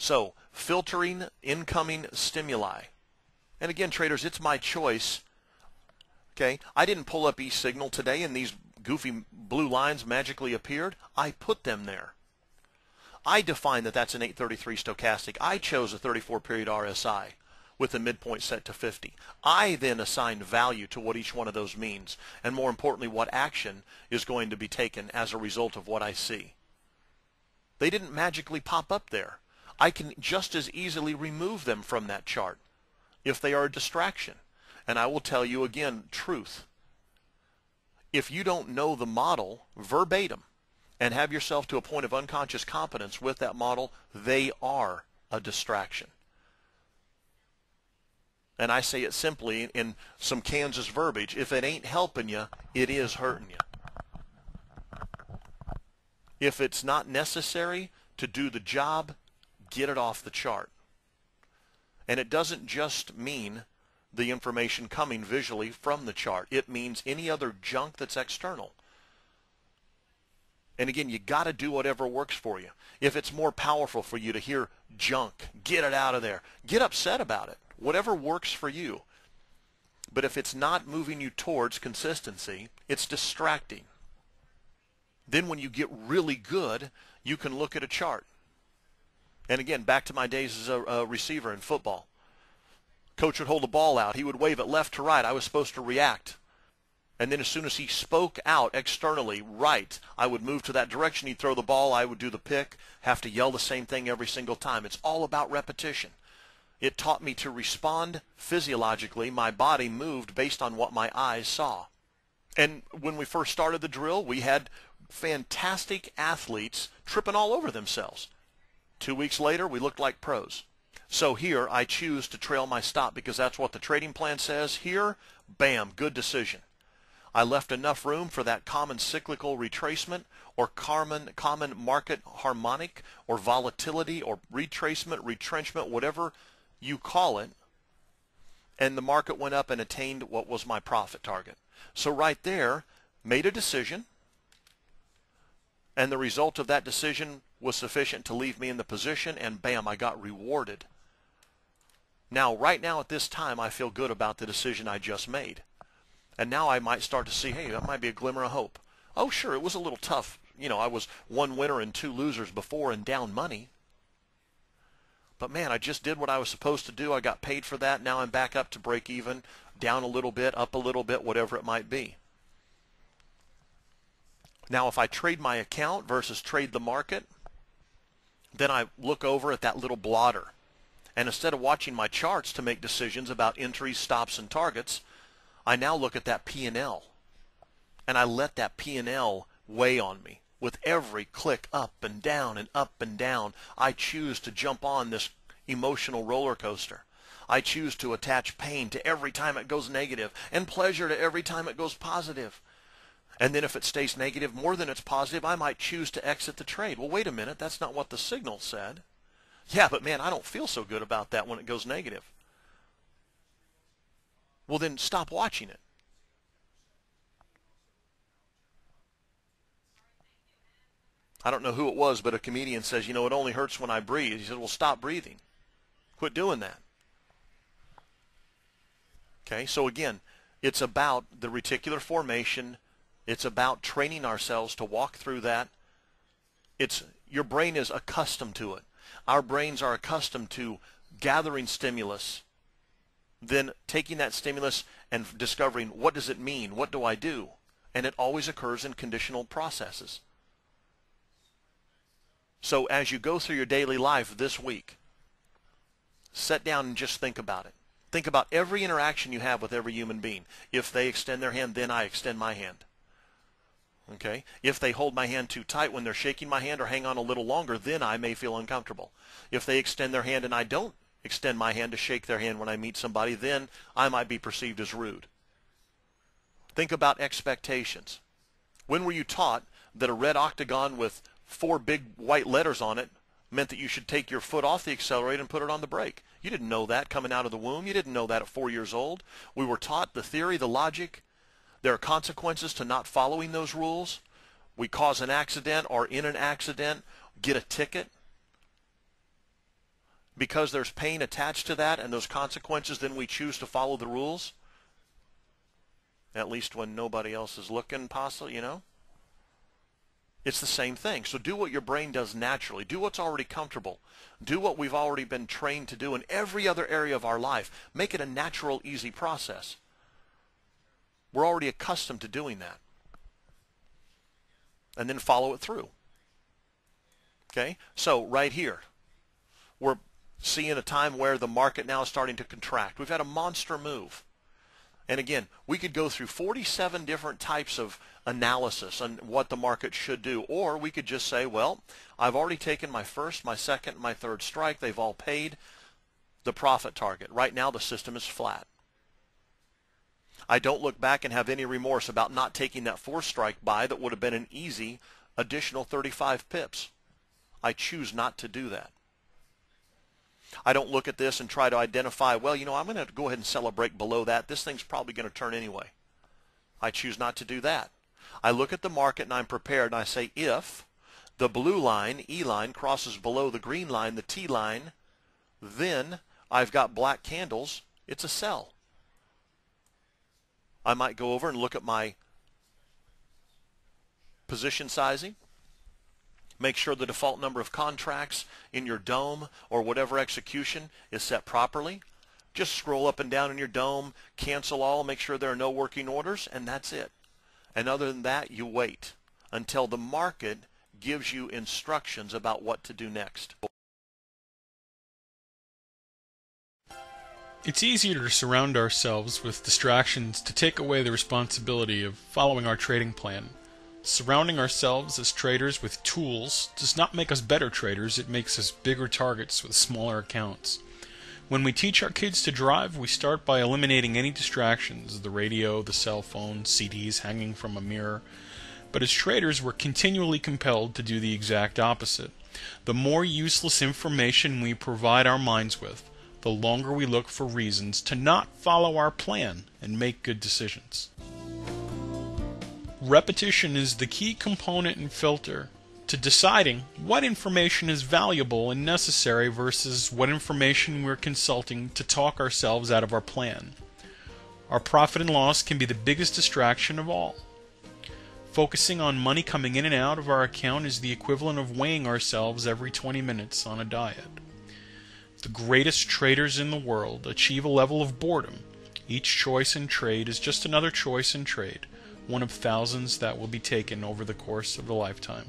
So, filtering incoming stimuli. And again, traders, it's my choice. Okay, I didn't pull up eSignal today and these goofy blue lines magically appeared. I put them there. I define that that's an 833 stochastic. I chose a 34-period RSI with the midpoint set to 50. I then assign value to what each one of those means, and more importantly, what action is going to be taken as a result of what I see. They didn't magically pop up there. I can just as easily remove them from that chart if they are a distraction. And I will tell you again, truth. If you don't know the model verbatim and have yourself to a point of unconscious competence with that model, they are a distraction. And I say it simply in some Kansas verbiage, if it ain't helping you, it is hurting you. If it's not necessary to do the job, get it off the chart. And it doesn't just mean the information coming visually from the chart. It means any other junk that's external. And again, you got to do whatever works for you. If it's more powerful for you to hear junk, get it out of there. Get upset about it. Whatever works for you. But if it's not moving you towards consistency, it's distracting. Then when you get really good, you can look at a chart. And again, back to my days as a receiver in football. Coach would hold the ball out. He would wave it left to right. I was supposed to react. And then as soon as he spoke out externally, right, I would move to that direction. He'd throw the ball. I would do the pick. Have to yell the same thing every single time. It's all about repetition. It taught me to respond physiologically. My body moved based on what my eyes saw. And when we first started the drill, we had fantastic athletes tripping all over themselves. 2 weeks later, we looked like pros. So here, I choose to trail my stop because that's what the trading plan says. Here, bam, good decision. I left enough room for that common cyclical retracement or common market harmonic or volatility or retracement, retrenchment, whatever you call it. And the market went up and attained what was my profit target. So right there, made a decision. And the result of that decision was sufficient to leave me in the position, and bam, I got rewarded. Now, right now at this time, I feel good about the decision I just made. And now I might start to see, hey, that might be a glimmer of hope. Oh, sure, it was a little tough. You know, I was one winner and two losers before and down money. But man, I just did what I was supposed to do. I got paid for that. Now I'm back up to break even, down a little bit, up a little bit, whatever it might be. Now, if I trade my account versus trade the market, then I look over at that little blotter. And instead of watching my charts to make decisions about entries, stops, and targets, I now look at that P&L. And I let that P&L weigh on me. With every click up and down and up and down, I choose to jump on this emotional roller coaster. I choose to attach pain to every time it goes negative and pleasure to every time it goes positive. And then if it stays negative more than it's positive, I might choose to exit the trade. Well, wait a minute, that's not what the signal said. Yeah, but man, I don't feel so good about that when it goes negative. Well, then stop watching it. I don't know who it was, but a comedian says, you know, it only hurts when I breathe. He said, well, stop breathing. Quit doing that. Okay, so again, it's about the reticular formation. It's about training ourselves to walk through that. Your brain is accustomed to it. Our brains are accustomed to gathering stimulus, then taking that stimulus and discovering what does it mean, what do I do? And it always occurs in conditional processes. So as you go through your daily life this week, sit down and just think about it. Think about every interaction you have with every human being. If they extend their hand, then I extend my hand. Okay, if they hold my hand too tight when they're shaking my hand or hang on a little longer, then I may feel uncomfortable. If they extend their hand and I don't extend my hand to shake their hand when I meet somebody, then I might be perceived as rude. Think about expectations. When were you taught that a red octagon with four big white letters on it meant that you should take your foot off the accelerator and put it on the brake. You didn't know that coming out of the womb. You didn't know that at 4 years old. We were taught the theory, the logic. There are consequences to not following those rules. We cause an accident or in an accident, get a ticket. Because there's pain attached to that and those consequences, then we choose to follow the rules. At least when nobody else is looking, possibly, you know. It's the same thing. So do what your brain does naturally. Do what's already comfortable. Do what we've already been trained to do in every other area of our life. Make it a natural, easy process. We're already accustomed to doing that. And then follow it through. Okay? So right here, we're seeing a time where the market now is starting to contract. We've had a monster move. And again, we could go through 47 different types of analysis on what the market should do, or we could just say, well, I've already taken my first, my second, my third strike. They've all paid the profit target. Right now, the system is flat. I don't look back and have any remorse about not taking that fourth strike buy that would have been an easy additional 35 pips. I choose not to do that. I don't look at this and try to identify, well, you know, I'm going to go ahead and sell a break below that. This thing's probably going to turn anyway. I choose not to do that. I look at the market and I'm prepared and I say, if the blue line, E line, crosses below the green line, the T line, then I've got black candles. It's a sell. I might go over and look at my position sizing. Make sure the default number of contracts in your dome or whatever execution is set properly. Just scroll up and down in your dome, cancel all, make sure there are no working orders, and that's it. And other than that, you wait until the market gives you instructions about what to do next. It's easier to surround ourselves with distractions to take away the responsibility of following our trading plan. Surrounding ourselves as traders with tools does not make us better traders, it makes us bigger targets with smaller accounts. When we teach our kids to drive, we start by eliminating any distractions, the radio, the cell phone, CDs hanging from a mirror. But as traders, we're continually compelled to do the exact opposite. The more useless information we provide our minds with, the longer we look for reasons to not follow our plan and make good decisions. Repetition is the key component and filter to deciding what information is valuable and necessary versus what information we're consulting to talk ourselves out of our plan. Our profit and loss can be the biggest distraction of all. Focusing on money coming in and out of our account is the equivalent of weighing ourselves every 20 minutes on a diet. The greatest traders in the world achieve a level of boredom. Each choice in trade is just another choice in trade, one of thousands that will be taken over the course of a lifetime.